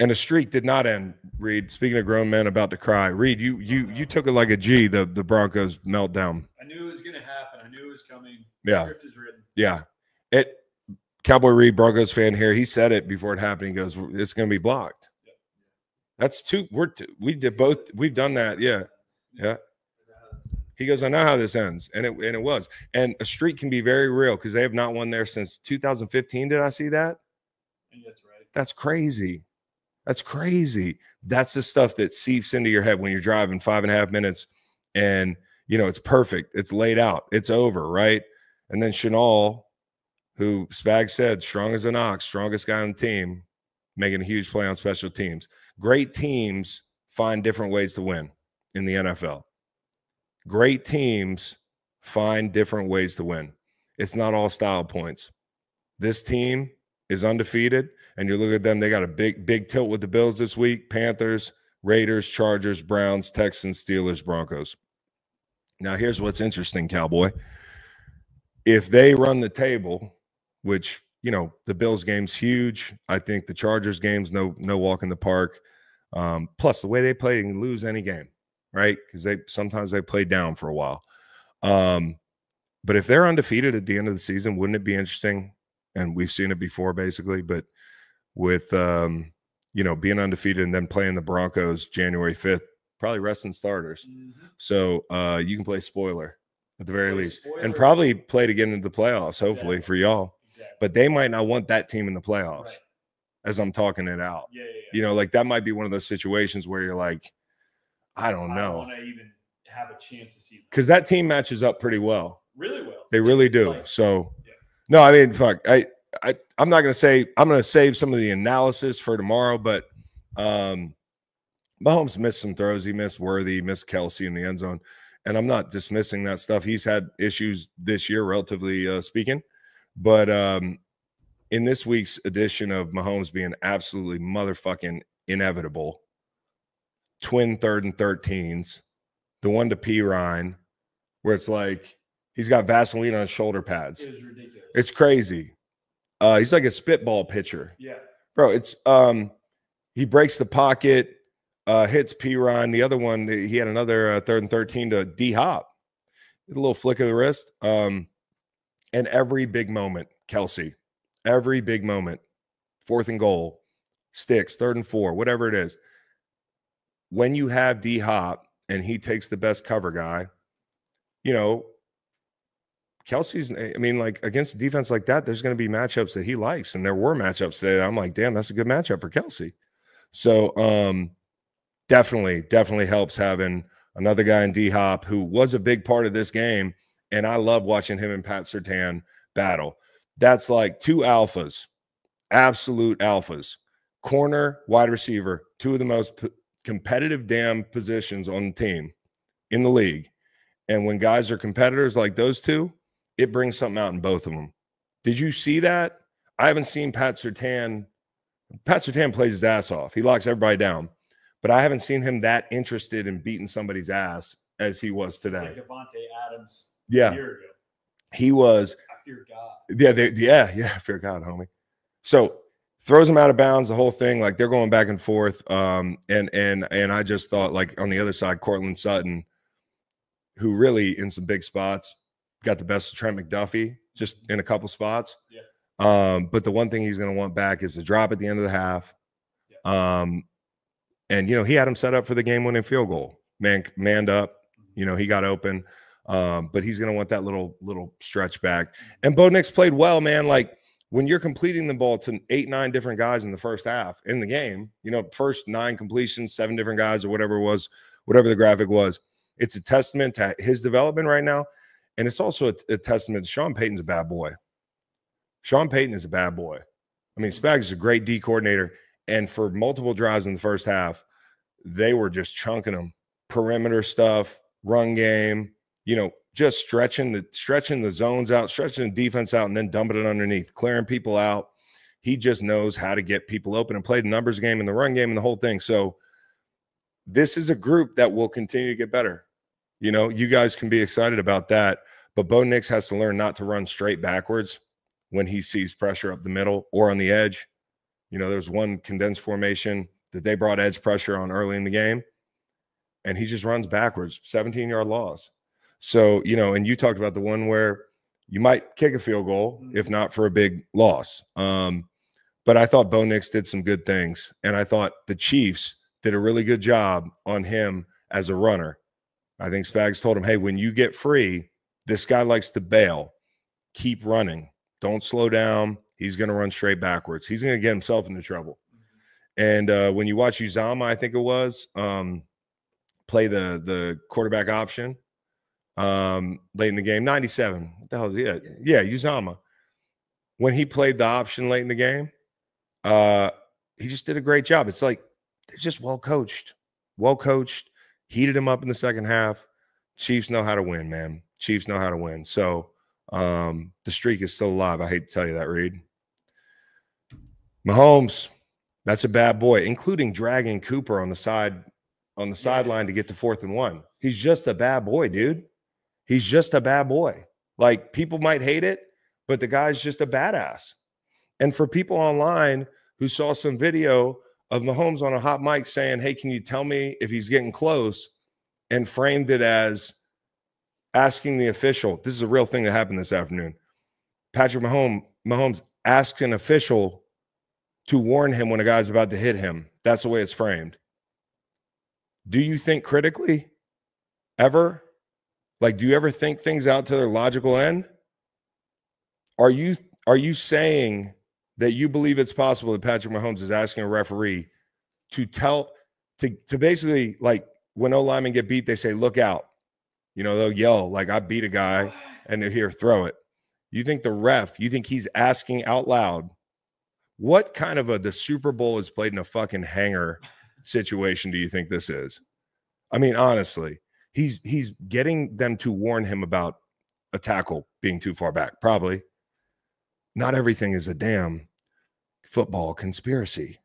And the streak did not end, Reed. Speaking of grown men about to cry, Reed, you took it like a G, the Broncos meltdown. I knew it was going to happen. I knew it was coming. Yeah. The script is written. Yeah. It, Cowboy Reed, Broncos fan here, he said it before it happened. He goes, it's going to be blocked. Yep. That's two. We did both. We've done that. Yeah. Yeah. He goes, I know how this ends. And it was. And a streak can be very real because they have not won there since 2015. Did I see that? I think that's right. That's crazy. That's crazy. That's the stuff that seeps into your head when you're driving 5.5 minutes and, you know, it's perfect. It's laid out. It's over, right? And then Chenal, who Spag said, strong as an ox, strongest guy on the team, making a huge play on special teams. Great teams find different ways to win in the NFL. Great teams find different ways to win. It's not all style points. This team is undefeated. And you look at them, they got a big tilt with the Bills this week, Panthers, Raiders, Chargers, Browns, Texans, Steelers, Broncos. Now, here's what's interesting, Cowboy. If they run the table, which, you know, the Bills game's huge. I think the Chargers game's no walk in the park. Plus, the way they play, they can lose any game, right? Because sometimes they play down for a while. But if they're undefeated at the end of the season, wouldn't it be interesting? And we've seen it before, basically, but with, you know, being undefeated and then playing the Broncos January 5th, probably resting starters. Mm-hmm. So you can play spoiler at the very least and probably play to get into the playoffs, hopefully, for y'all. Exactly. But they might not want that team in the playoffs as I'm talking it out. You know, like that might be one of those situations where you're like, I don't know. I don't want to even have a chance to see them. Because that team matches up pretty well. Really well. They really do. Like, so, no, I mean, fuck, I'm not going to say – I'm going to save some of the analysis for tomorrow, but Mahomes missed some throws. He missed Worthy, missed Kelce in the end zone, and I'm not dismissing that stuff. He's had issues this year, relatively speaking, but in this week's edition of Mahomes being absolutely motherfucking inevitable, twin 3rd and 13s, the one to P. Ryan, where it's like he's got Vaseline on his shoulder pads. It was ridiculous. It's crazy. He's like a spitball pitcher. Yeah. Bro, it's he breaks the pocket, hits Piron. The other one, he had another 3rd and 13 to D-Hop. A little flick of the wrist. And every big moment, Kelce. Every big moment. 4th and goal. Sticks, 3rd and 4, whatever it is. When you have D-Hop and he takes the best cover guy, you know, Kelce's, I mean, like against defense like that, there's going to be matchups that he likes. And there were matchups today that I'm like, damn, that's a good matchup for Kelce. So definitely helps having another guy in D-Hop who was a big part of this game. And I love watching him and Pat Surtain battle. That's like two alphas, absolute alphas, corner, wide receiver, two of the most competitive damn positions on the team in the league. And when guys are competitors like those two, it brings something out in both of them. Did you see that? I haven't seen Pat Surtain. Pat Surtain plays his ass off. He locks everybody down. But I haven't seen him that interested in beating somebody's ass as he was today. It's like Devonte Adams a year ago. He was. I fear God. Yeah, I fear God, homie. So throws him out of bounds, the whole thing. Like, they're going back and forth. And I just thought, like, on the other side, Cortland Sutton, who really in some big spots got the best of Trent McDuffie just in a couple spots. Yeah. But the one thing he's going to want back is the drop at the end of the half. Yeah. And, you know, he had him set up for the game-winning field goal. Manned up. Mm-hmm. You know, he got open. But he's going to want that little stretch back. Mm-hmm. And Bo Nix played well, man. Like, when you're completing the ball to 8, 9 different guys in the first half in the game, you know, first 9 completions, 7 different guys or whatever it was, whatever the graphic was, it's a testament to his development right now, and it's also a testament to Sean Payton's a bad boy. Sean Payton is a bad boy. I mean, Spag is a great D coordinator, and for multiple drives in the first half, they were just chunking them. Perimeter stuff, run game, you know, just stretching the zones out, stretching the defense out, and then dumping it underneath, clearing people out. He just knows how to get people open and play the numbers game and the run game and the whole thing. So this is a group that will continue to get better. You know, you guys can be excited about that. But Bo Nix has to learn not to run straight backwards when he sees pressure up the middle or on the edge. You know, there was one condensed formation that they brought edge pressure on early in the game, and he just runs backwards, 17-yard loss. So, you know, and you talked about the one where you might kick a field goal, if not for a big loss. But I thought Bo Nix did some good things, and I thought the Chiefs did a really good job on him as a runner. I think Spags told him, hey, when you get free, this guy likes to bail. Keep running. Don't slow down. He's going to run straight backwards. He's going to get himself into trouble. And when you watch Uzama, I think it was, play the quarterback option late in the game, 97. What the hell is he at? Yeah, Uzama. When he played the option late in the game, he just did a great job. It's like they're just well-coached. Well-coached. Heated him up in the second half. Chiefs know how to win, man. Chiefs know how to win. So the streak is still alive. I hate to tell you that, Reed. Mahomes, that's a bad boy, including dragging Cooper on the side sideline to get to 4th and 1. He's just a bad boy, dude. He's just a bad boy. Like, people might hate it, but the guy's just a badass. And for people online who saw some video of Mahomes on a hot mic saying, hey, can you tell me if he's getting close, and framed it as asking the official. This is a real thing that happened this afternoon. Patrick Mahomes asked an official to warn him when a guy's about to hit him. That's the way it's framed. Do you think critically ever? Like, do you ever think things out to their logical end? Are you saying that you believe it's possible that Patrick Mahomes is asking a referee to tell, to basically, like, when O-linemen get beat, they say, look out. You know, they'll yell, like, I beat a guy, and they'll hear, throw it. You think the ref, you think he's asking out loud? What kind of the Super Bowl is played in a fucking hangar situation do you think this is? I mean, honestly, he's getting them to warn him about a tackle being too far back, probably. Not everything is a damn football conspiracy.